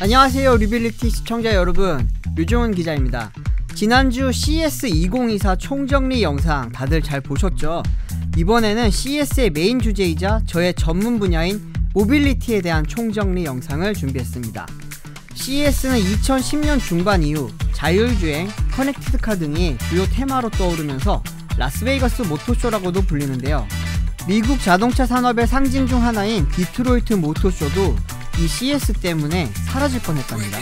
안녕하세요 류빌리티 시청자 여러분, 류종은 기자입니다. 지난주 CES 2024 총정리 영상 다들 잘 보셨죠? 이번에는 CES의 메인 주제이자 저의 전문 분야인 모빌리티에 대한 총정리 영상을 준비했습니다. CES는 2010년 중반 이후 자율주행, 커넥티드카 등이 주요 테마로 떠오르면서 라스베이거스 모토쇼라고도 불리는데요. 미국 자동차 산업의 상징 중 하나인 디트로이트 모토쇼도 이 CES 때문에 사라질 뻔했답니다.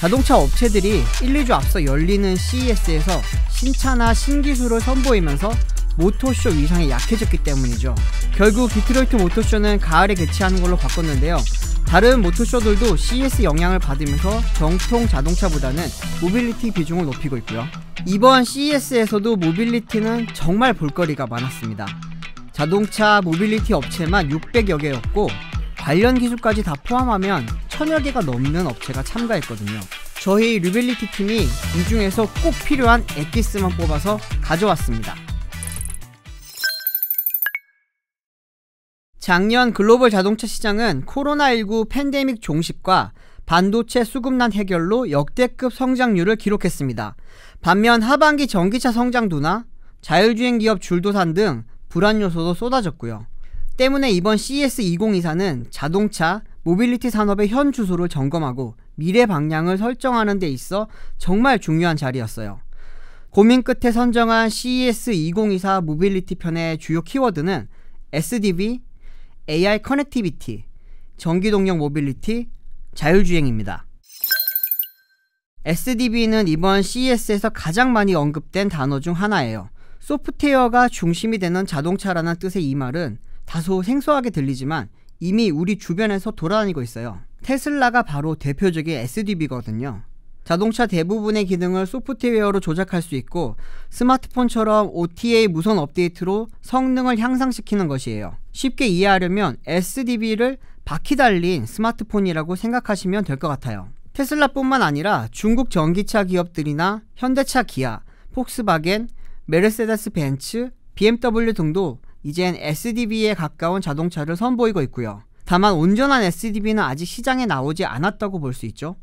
자동차 업체들이 1, 2주 앞서 열리는 CES에서 신차나 신기술을 선보이면서 모토쇼 위상이 약해졌기 때문이죠. 결국 디트로이트 모토쇼는 가을에 개최하는 걸로 바꿨는데요. 다른 모토쇼들도 CES 영향을 받으면서 정통 자동차보다는 모빌리티 비중을 높이고 있고요. 이번 CES에서도 모빌리티는 정말 볼거리가 많았습니다. 자동차 모빌리티 업체만 600여 개였고 관련 기술까지 다 포함하면 1000여 개가 넘는 업체가 참가했거든요. 저희 류빌리티 팀이 이 중에서 꼭 필요한 엑기스만 뽑아서 가져왔습니다. 작년 글로벌 자동차 시장은 코로나19 팬데믹 종식과 반도체 수급난 해결로 역대급 성장률을 기록했습니다. 반면 하반기 전기차 성장도나 자율주행 기업 줄도산 등 불안 요소도 쏟아졌고요. 때문에 이번 CES 2024는 자동차, 모빌리티 산업의 현 주소를 점검하고 미래 방향을 설정하는 데 있어 정말 중요한 자리였어요. 고민 끝에 선정한 CES 2024 모빌리티 편의 주요 키워드는 SDV, AI 커넥티비티, 전기동력 모빌리티, 자율주행입니다. SDV는 이번 CES에서 가장 많이 언급된 단어 중 하나예요. 소프트웨어가 중심이 되는 자동차라는 뜻의 이 말은 다소 생소하게 들리지만 이미 우리 주변에서 돌아다니고 있어요. 테슬라가 바로 대표적인 SDV거든요. 자동차 대부분의 기능을 소프트웨어로 조작할 수 있고 스마트폰처럼 OTA 무선 업데이트로 성능을 향상시키는 것이에요. 쉽게 이해하려면 SDV를 바퀴 달린 스마트폰이라고 생각하시면 될 것 같아요. 테슬라뿐만 아니라 중국 전기차 기업들이나 현대차 기아, 폭스바겐, 메르세데스 벤츠, BMW 등도 이젠 SDV에 가까운 자동차를 선보이고 있고요. 다만 온전한 SDV는 아직 시장에 나오지 않았다고 볼 수 있죠.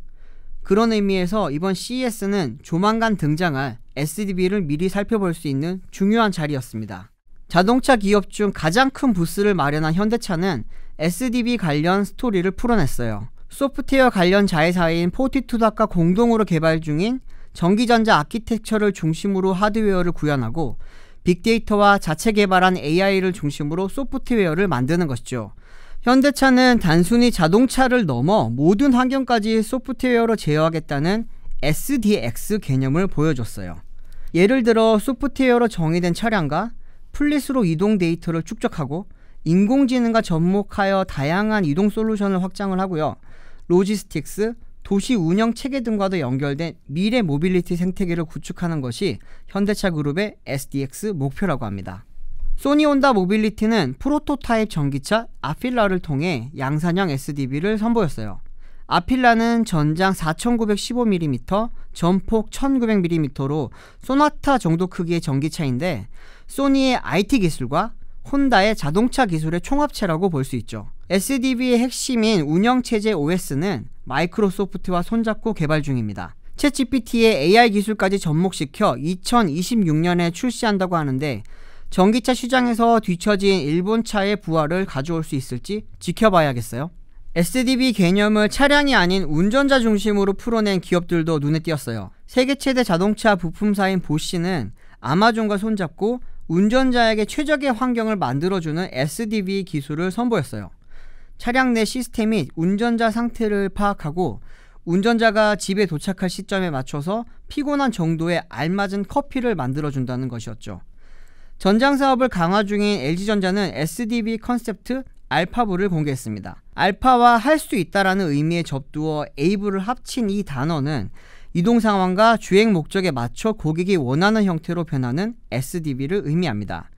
그런 의미에서 이번 CES는 조만간 등장할 SDV를 미리 살펴볼 수 있는 중요한 자리였습니다. 자동차 기업 중 가장 큰 부스를 마련한 현대차는 SDV 관련 스토리를 풀어냈어요. 소프트웨어 관련 자회사인 포티투닷과 공동으로 개발 중인 전기전자 아키텍처를 중심으로 하드웨어를 구현하고 빅데이터와 자체 개발한 AI를 중심으로 소프트웨어를 만드는 것이죠. 현대차는 단순히 자동차를 넘어 모든 환경까지 소프트웨어로 제어하겠다는 SDX 개념을 보여줬어요. 예를 들어 소프트웨어로 정의된 차량과 플릿으로 이동 데이터를 축적하고 인공지능과 접목하여 다양한 이동 솔루션을 확장을 하고요. 로지스틱스, 도시 운영 체계 등과도 연결된 미래 모빌리티 생태계를 구축하는 것이 현대차그룹의 SDX 목표라고 합니다. 소니 온다 모빌리티는 프로토타입 전기차 아필라를 통해 양산형 SDV를 선보였어요. 아필라는 전장 4915mm, 전폭 1900mm로 소나타 정도 크기의 전기차인데 소니의 IT 기술과 혼다의 자동차 기술의 총합체라고 볼 수 있죠. SDV의 핵심인 운영체제 OS는 마이크로소프트와 손잡고 개발 중입니다. 챗GPT의 AI 기술까지 접목시켜 2026년에 출시한다고 하는데 전기차 시장에서 뒤처진 일본차의 부활을 가져올 수 있을지 지켜봐야겠어요. SDV 개념을 차량이 아닌 운전자 중심으로 풀어낸 기업들도 눈에 띄었어요. 세계 최대 자동차 부품사인 보쉬는 아마존과 손잡고 운전자에게 최적의 환경을 만들어주는 SDV 기술을 선보였어요. 차량 내 시스템 및 운전자 상태를 파악하고 운전자가 집에 도착할 시점에 맞춰서 피곤한 정도에 알맞은 커피를 만들어준다는 것이었죠. 전장 사업을 강화 중인 LG전자는 SDV 컨셉트 알파부를 공개했습니다. 알파와 할 수 있다라는 의미에 접두어 에이브를 합친 이 단어는 이동 상황과 주행 목적에 맞춰 고객이 원하는 형태로 변하는 SDV를 의미합니다.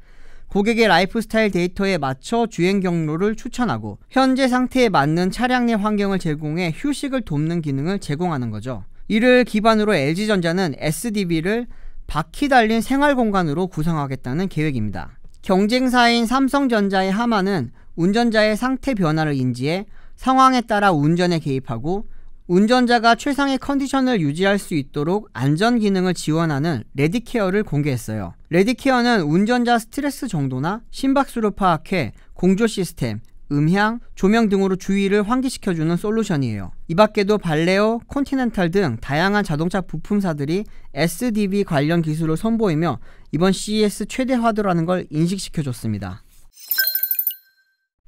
고객의 라이프스타일 데이터에 맞춰 주행 경로를 추천하고 현재 상태에 맞는 차량 내 환경을 제공해 휴식을 돕는 기능을 제공하는 거죠. 이를 기반으로 LG전자는 SDV를 바퀴 달린 생활 공간으로 구성하겠다는 계획입니다. 경쟁사인 삼성전자의 하마는 운전자의 상태 변화를 인지해 상황에 따라 운전에 개입하고 운전자가 최상의 컨디션을 유지할 수 있도록 안전 기능을 지원하는 레디케어를 공개했어요. 레디케어는 운전자 스트레스 정도나 심박수를 파악해 공조 시스템, 음향, 조명 등으로 주의를 환기시켜주는 솔루션이에요. 이 밖에도 발레오, 콘티넨탈 등 다양한 자동차 부품사들이 SDV 관련 기술을 선보이며 이번 CES 최대 화두라는 걸 인식시켜줬습니다.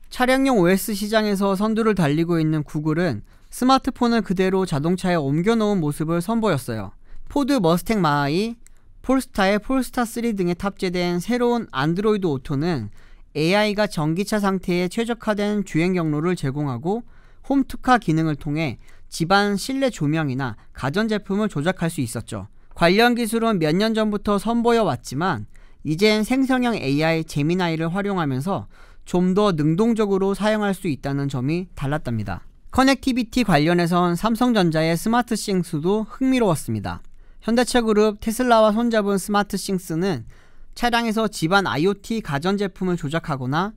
차량용 OS 시장에서 선두를 달리고 있는 구글은 스마트폰을 그대로 자동차에 옮겨놓은 모습을 선보였어요. 포드 머스탱 마하이, 폴스타의 폴스타3 등에 탑재된 새로운 안드로이드 오토는 AI가 전기차 상태에 최적화된 주행 경로를 제공하고 홈투카 기능을 통해 집안 실내 조명이나 가전제품을 조작할 수 있었죠. 관련 기술은 몇 년 전부터 선보여 왔지만 이젠 생성형 AI 제미나이를 활용하면서 좀 더 능동적으로 사용할 수 있다는 점이 달랐답니다. 커넥티비티 관련해선 삼성전자의 스마트싱스도 흥미로웠습니다. 현대차그룹 테슬라와 손잡은 스마트싱스는 차량에서 집안 IoT 가전제품을 조작하거나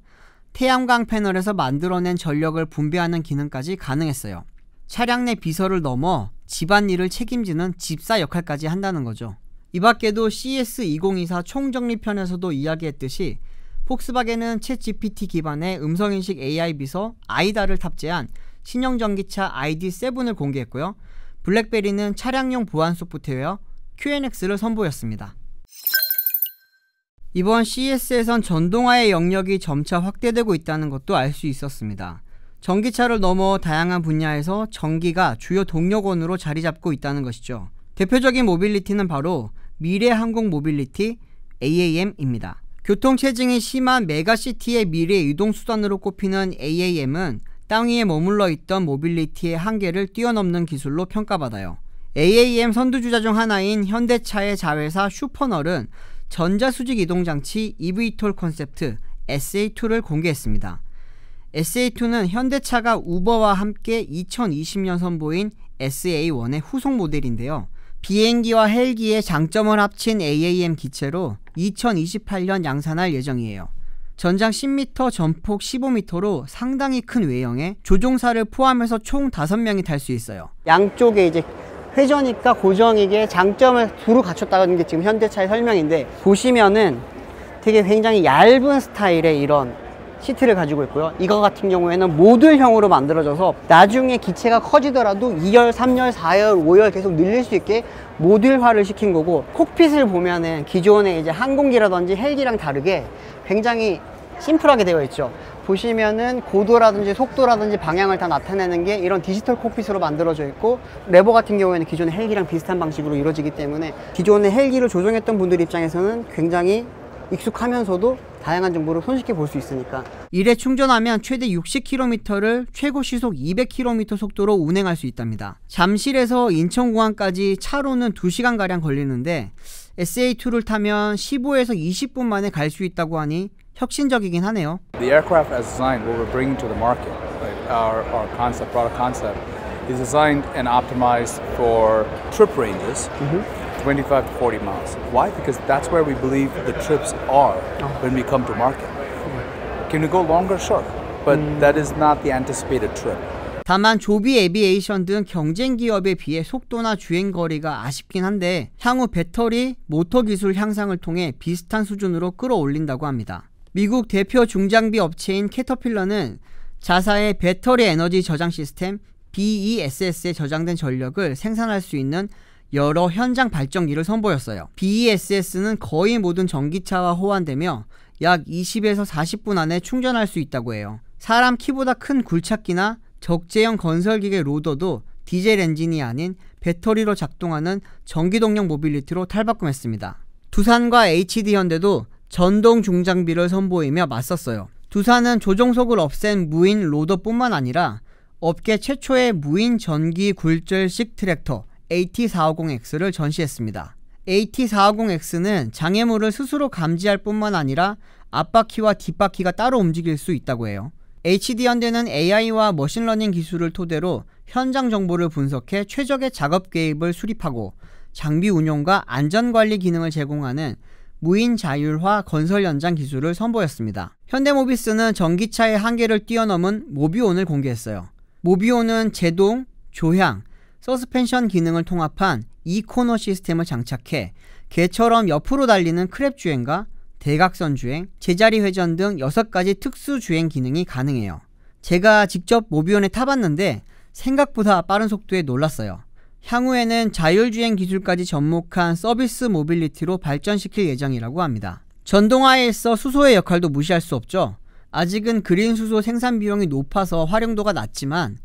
태양광 패널에서 만들어낸 전력을 분배하는 기능까지 가능했어요. 차량 내 비서를 넘어 집안일을 책임지는 집사 역할까지 한다는 거죠. 이 밖에도 CES 2024 총정리편에서도 이야기했듯이 폭스바겐은 챗GPT 기반의 음성인식 AI 비서 아이다를 탑재한 신형 전기차 ID7을 공개했고요. 블랙베리는 차량용 보안 소프트웨어 QNX를 선보였습니다. 이번 CES에선 전동화의 영역이 점차 확대되고 있다는 것도 알 수 있었습니다. 전기차를 넘어 다양한 분야에서 전기가 주요 동력원으로 자리 잡고 있다는 것이죠. 대표적인 모빌리티는 바로 미래 항공 모빌리티 AAM입니다. 교통 체증이 심한 메가시티의 미래 이동수단으로 꼽히는 AAM은 땅 위에 머물러 있던 모빌리티의 한계를 뛰어넘는 기술로 평가받아요. AAM 선두주자 중 하나인 현대차의 자회사 슈퍼널은 전자수직 이동장치 EVTOL 콘셉트 SA2를 공개했습니다. SA2는 현대차가 우버와 함께 2020년 선보인 SA1의 후속 모델인데요. 비행기와 헬기의 장점을 합친 AAM 기체로 2028년 양산할 예정이에요. 전장 10m, 전폭 15m로 상당히 큰 외형에 조종사를 포함해서 총 5명이 탈 수 있어요. 양쪽에 이제 회전이니까 고정이게 장점을 두루 갖췄다는 게 지금 현대차의 설명인데, 보시면은 되게 굉장히 얇은 스타일의 이런 시트를 가지고 있고요. 이거 같은 경우에는 모듈형으로 만들어져서 나중에 기체가 커지더라도 2열, 3열, 4열, 5열 계속 늘릴 수 있게 모듈화를 시킨 거고, 콕핏을 보면은 기존의 이제 항공기라든지 헬기랑 다르게 굉장히 심플하게 되어 있죠. 보시면은 고도라든지 속도라든지 방향을 다 나타내는 게 이런 디지털 콕핏으로 만들어져 있고, 레버 같은 경우에는 기존의 헬기랑 비슷한 방식으로 이루어지기 때문에 기존의 헬기를 조종했던 분들 입장에서는 굉장히 익숙하면서도 다양한 정보를 손쉽게 볼 수 있으니까. 이래 충전하면 최대 60km를 최고 시속 200km 속도로 운행할 수 있답니다. 잠실에서 인천공항까지 차로는 2시간가량 걸리는데 SA2를 타면 15에서 20분 만에 갈 수 있다고 하니 혁신적이긴 하네요. The aircraft as designed, what we're bringing to the market, our concept, product concept, is designed and optimized for trip ranges, 25 to 40 miles. Why? Because that's where we believe the trips are when we come to market. Can we go longer? Sure, but that is not the anticipated trip. 다만 조비 에비에이션 등 경쟁 기업에 비해 속도나 주행 거리가 아쉽긴 한데 향후 배터리, 모터 기술 향상을 통해 비슷한 수준으로 끌어올린다고 합니다. 미국 대표 중장비 업체인 캐터필러는 자사의 배터리 에너지 저장 시스템 BESS에 저장된 전력을 생산할 수 있는 여러 현장 발전기를 선보였어요. BESS는 거의 모든 전기차와 호환되며 약 20에서 40분 안에 충전할 수 있다고 해요. 사람 키보다 큰 굴착기나 적재형 건설기계 로더도 디젤 엔진이 아닌 배터리로 작동하는 전기동력 모빌리티로 탈바꿈했습니다. 두산과 HD현대도 전동 중장비를 선보이며 맞섰어요. 두산은 조종속을 없앤 무인 로더뿐만 아니라 업계 최초의 무인 전기 굴절식 트랙터 AT450X를 전시했습니다. AT450X는 장애물을 스스로 감지할 뿐만 아니라 앞바퀴와 뒷바퀴가 따로 움직일 수 있다고 해요. HD현대는 AI와 머신러닝 기술을 토대로 현장 정보를 분석해 최적의 작업 개입을 수립하고 장비 운용과 안전관리 기능을 제공하는 무인 자율화 건설 현장 기술을 선보였습니다. 현대모비스는 전기차의 한계를 뛰어넘은 모비온을 공개했어요. 모비온은 제동, 조향, 서스펜션 기능을 통합한 2코너 시스템을 장착해 개처럼 옆으로 달리는 크랩 주행과 대각선 주행, 제자리 회전 등 6가지 특수 주행 기능이 가능해요. 제가 직접 모비온에 타봤는데 생각보다 빠른 속도에 놀랐어요. 향후에는 자율주행 기술까지 접목한 서비스 모빌리티로 발전시킬 예정이라고 합니다. 전동화에 있어 수소의 역할도 무시할 수 없죠. 아직은 그린 수소 생산 비용이 높아서 활용도가 낮지만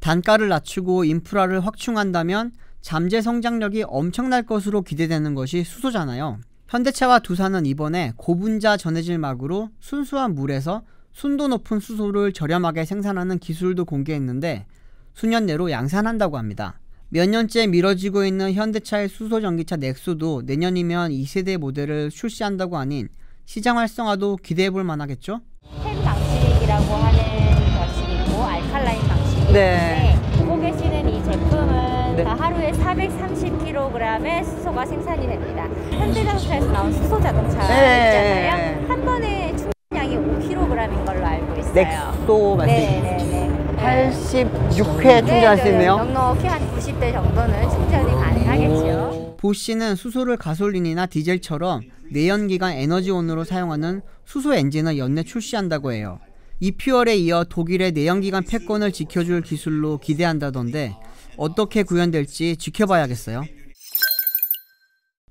단가를 낮추고 인프라를 확충한다면 잠재 성장력이 엄청날 것으로 기대되는 것이 수소잖아요. 현대차와 두산은 이번에 고분자 전해질막으로 순수한 물에서 순도 높은 수소를 저렴하게 생산하는 기술도 공개했는데 수년 내로 양산한다고 합니다. 몇 년째 미뤄지고 있는 현대차의 수소전기차 넥소도 내년이면 2세대 모델을 출시한다고 하니 시장 활성화도 기대해볼 만하겠죠? 템 방식이라고 하는 방식이 있고 알칼라인 방식이 있는데 보고 계시는 이 제품은 하루에 430kg의 수소가 생산이 됩니다. 현대자동차에서 나온 수소자동차 있잖아요. 한 번에 충전량이 5kg인 걸로 알고 있어요. 넥소 말씀이시죠? 86회 충전할 수 있네요. 넉넉히 한 90대 정도는 충전이 가능하겠죠. 보쉬는 수소를 가솔린이나 디젤처럼 내연기관 에너지원으로 사용하는 수소 엔진을 연내 출시한다고 해요. 이퓨얼에 이어 독일의 내연기관 패권을 지켜줄 기술로 기대한다던데 어떻게 구현될지 지켜봐야겠어요.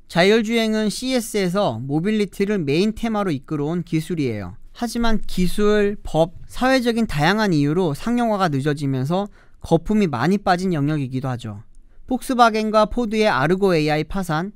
자율주행은 CES에서 모빌리티를 메인 테마로 이끌어온 기술이에요. 하지만 기술, 법, 사회적인 다양한 이유로 상용화가 늦어지면서 거품이 많이 빠진 영역이기도 하죠. 폭스바겐과 포드의 아르고 AI 파산,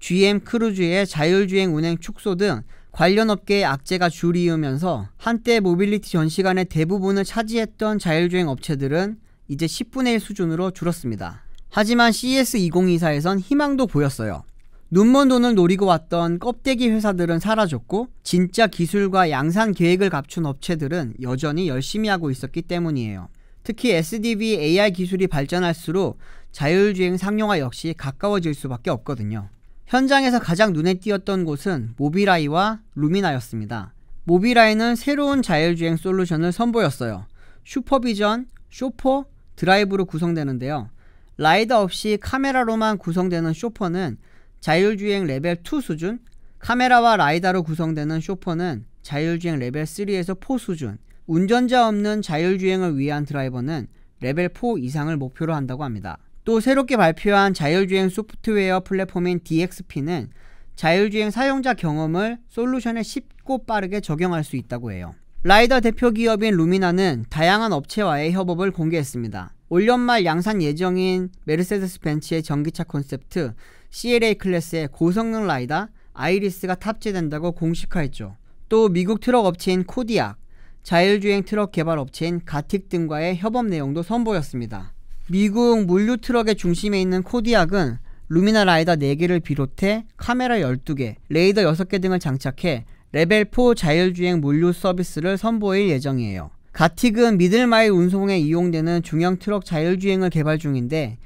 GM 크루즈의 자율주행 운행 축소 등 관련 업계의 악재가 줄이으면서 한때 모빌리티 전 시간의 대부분을 차지했던 자율주행 업체들은 이제 10분의 1 수준으로 줄었습니다. 하지만 CES 2024에선 희망도 보였어요. 눈먼 돈을 노리고 왔던 껍데기 회사들은 사라졌고 진짜 기술과 양산 계획을 갖춘 업체들은 여전히 열심히 하고 있었기 때문이에요. 특히 SDV AI 기술이 발전할수록 자율주행 상용화 역시 가까워질 수밖에 없거든요. 현장에서 가장 눈에 띄었던 곳은 모빌아이와 루미나였습니다. 모빌아이는 새로운 자율주행 솔루션을 선보였어요. 슈퍼비전, 쇼퍼, 드라이브로 구성되는데요. 라이더 없이 카메라로만 구성되는 쇼퍼는 자율주행 레벨 2 수준, 카메라와 라이다로 구성되는 쇼퍼는 자율주행 레벨 3에서 4 수준, 운전자 없는 자율주행을 위한 드라이버는 레벨 4 이상을 목표로 한다고 합니다. 또 새롭게 발표한 자율주행 소프트웨어 플랫폼인 DXP는 자율주행 사용자 경험을 솔루션에 쉽고 빠르게 적용할 수 있다고 해요. 라이다 대표 기업인 루미나는 다양한 업체와의 협업을 공개했습니다. 올 연말 양산 예정인 메르세데스 벤츠의 전기차 콘셉트 CLA 클래스의 고성능 라이다 아이리스가 탑재된다고 공식화했죠. 또 미국 트럭 업체인 코디악, 자율주행 트럭 개발 업체인 가틱 등과의 협업 내용도 선보였습니다. 미국 물류 트럭의 중심에 있는 코디악은 루미나 라이다 4개를 비롯해 카메라 12개, 레이더 6개 등을 장착해 레벨 4 자율주행 물류 서비스를 선보일 예정이에요. 가틱은 미들마일 운송에 이용되는 중형 트럭 자율주행을 개발 중인데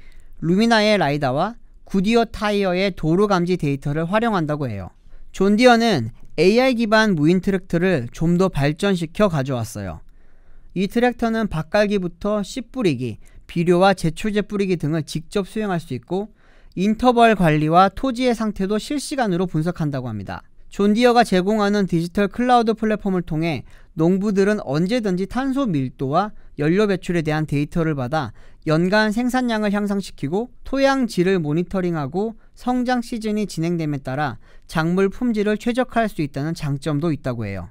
루미나의 라이다와 굿이어 타이어의 도로 감지 데이터를 활용한다고 해요. 존디어는 AI 기반 무인 트랙터를 좀 더 발전시켜 가져왔어요. 이 트랙터는 밭갈기부터 씨 뿌리기, 비료와 제초제 뿌리기 등을 직접 수행할 수 있고 인터벌 관리와 토지의 상태도 실시간으로 분석한다고 합니다. 존디어가 제공하는 디지털 클라우드 플랫폼을 통해 농부들은 언제든지 탄소 밀도와 연료 배출에 대한 데이터를 받아 연간 생산량을 향상시키고 토양질을 모니터링하고 성장 시즌이 진행됨에 따라 작물 품질을 최적화할 수 있다는 장점도 있다고 해요.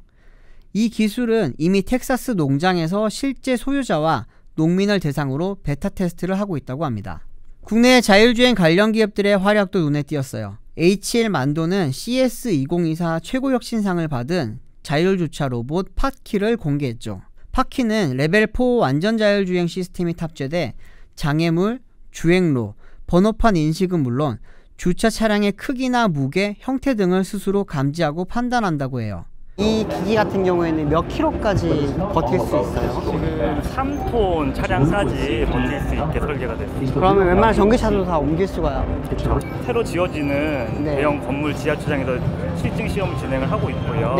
이 기술은 이미 텍사스 농장에서 실제 소유자와 농민을 대상으로 베타 테스트를 하고 있다고 합니다. 국내 자율주행 관련 기업들의 활약도 눈에 띄었어요. HL 만도는 CES 2024 최고혁신상을 받은 자율주차 로봇 파키를 공개했죠. 파키는 레벨 4 완전 자율주행 시스템이 탑재돼 장애물, 주행로, 번호판 인식은 물론 주차 차량의 크기나 무게, 형태 등을 스스로 감지하고 판단한다고 해요. 이 기기 같은 경우에는 몇 킬로까지 버틸 수 있어요? 지금 3톤 차량까지 버틸 수 있게 설계가 됐습니다. 그러면 웬만한 전기차도 다 옮길 수가 있죠? 새로 지어지는 대형 건물 지하주차장에서 실증 시험을 진행을 하고 있고요.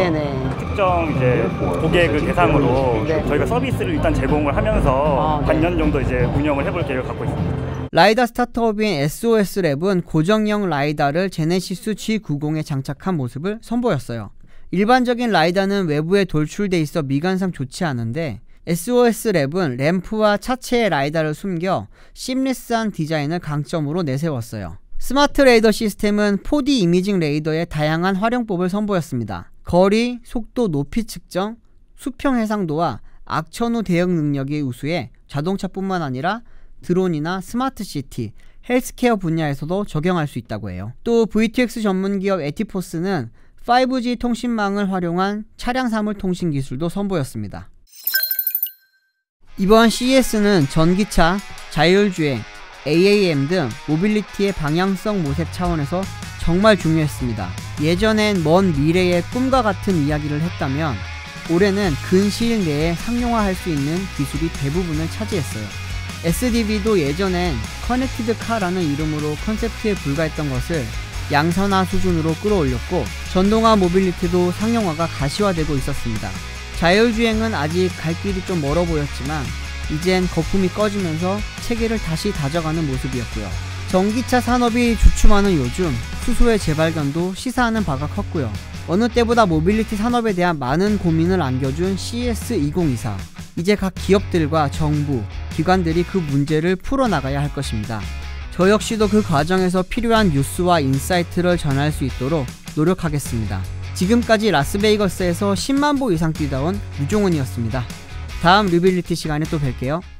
특정 이제 고객을 대상으로 저희가 서비스를 일단 제공을 하면서 반년 정도 이제 운영을 해볼 계획을 갖고 있습니다. 라이다 스타트업인 SOS랩은 고정형 라이다를 제네시스 G90에 장착한 모습을 선보였어요. 일반적인 라이다는 외부에 돌출돼 있어 미관상 좋지 않은데 SOS랩은 램프와 차체의 라이다를 숨겨 심리스한 디자인을 강점으로 내세웠어요. 스마트 레이더 시스템은 4D 이미징 레이더의 다양한 활용법을 선보였습니다. 거리, 속도, 높이 측정, 수평 해상도와 악천 후 대응 능력이 우수해 자동차뿐만 아니라 드론이나 스마트 시티, 헬스케어 분야에서도 적용할 수 있다고 해요. 또 VTX 전문기업 에티포스는 5G 통신망을 활용한 차량 사물통신 기술도 선보였습니다. 이번 CES는 전기차, 자율주행, AAM 등 모빌리티의 방향성 모색 차원에서 정말 중요했습니다. 예전엔 먼 미래의 꿈과 같은 이야기를 했다면 올해는 근시일 내에 상용화할 수 있는 기술이 대부분을 차지했어요. SDV도 예전엔 커넥티드 카라는 이름으로 컨셉트에 불과했던 것을 양산화 수준으로 끌어올렸고 전동화 모빌리티도 상용화가 가시화되고 있었습니다. 자율주행은 아직 갈 길이 좀 멀어 보였지만 이젠 거품이 꺼지면서 체계를 다시 다져가는 모습이었고요. 전기차 산업이 주춤하는 요즘 수소의 재발견도 시사하는 바가 컸고요. 어느 때보다 모빌리티 산업에 대한 많은 고민을 안겨준 CES 2024. 이제 각 기업들과 정부, 기관들이 그 문제를 풀어나가야 할 것입니다. 저 역시도 그 과정에서 필요한 뉴스와 인사이트를 전할 수 있도록 노력하겠습니다. 지금까지 라스베이거스에서 10만 보 이상 뛰다 온 류종은이었습니다. 다음 류빌리티 시간에 또 뵐게요.